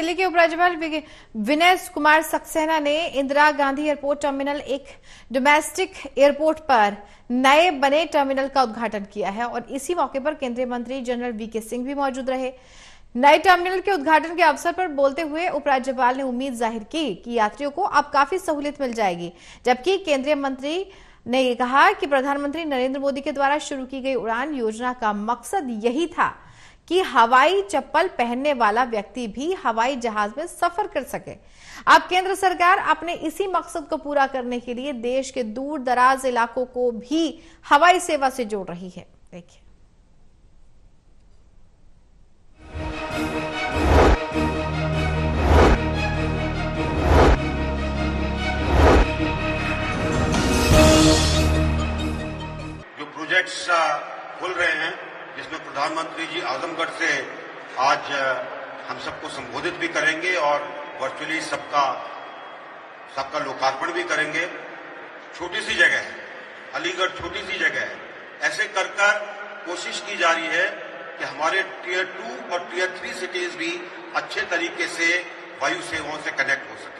दिल्ली के उपराज्यपाल विनय कुमार सक्सेना ने इंदिरा गांधी एयरपोर्ट टर्मिनल एक डोमेस्टिक एयरपोर्ट पर नए बने टर्मिनल का उद्घाटन किया है और इसी मौके पर केंद्रीय मंत्री जनरल वीके सिंह भी मौजूद रहे। नए टर्मिनल के उद्घाटन के अवसर पर बोलते हुए उपराज्यपाल ने उम्मीद जाहिर की कि यात्रियों को अब काफी सहूलियत मिल जाएगी, जबकि केंद्रीय मंत्री ने यह कहा कि प्रधानमंत्री नरेंद्र मोदी के द्वारा शुरू की गई उड़ान योजना का मकसद यही था कि हवाई चप्पल पहनने वाला व्यक्ति भी हवाई जहाज में सफर कर सके। अब केंद्र सरकार अपने इसी मकसद को पूरा करने के लिए देश के दूर दराज इलाकों को भी हवाई सेवा से जोड़ रही है। देखिए, जो प्रोजेक्ट्स खुल रहे हैं जिसमें प्रधानमंत्री जी आजमगढ़ से आज हम सबको संबोधित भी करेंगे और वर्चुअली सबका लोकार्पण भी करेंगे। छोटी सी जगह है अलीगढ़, छोटी सी जगह है, ऐसे कर कोशिश की जा रही है कि हमारे टियर 2 और टियर 3 सिटीज भी अच्छे तरीके से वायु सेवाओं से कनेक्ट हो सके।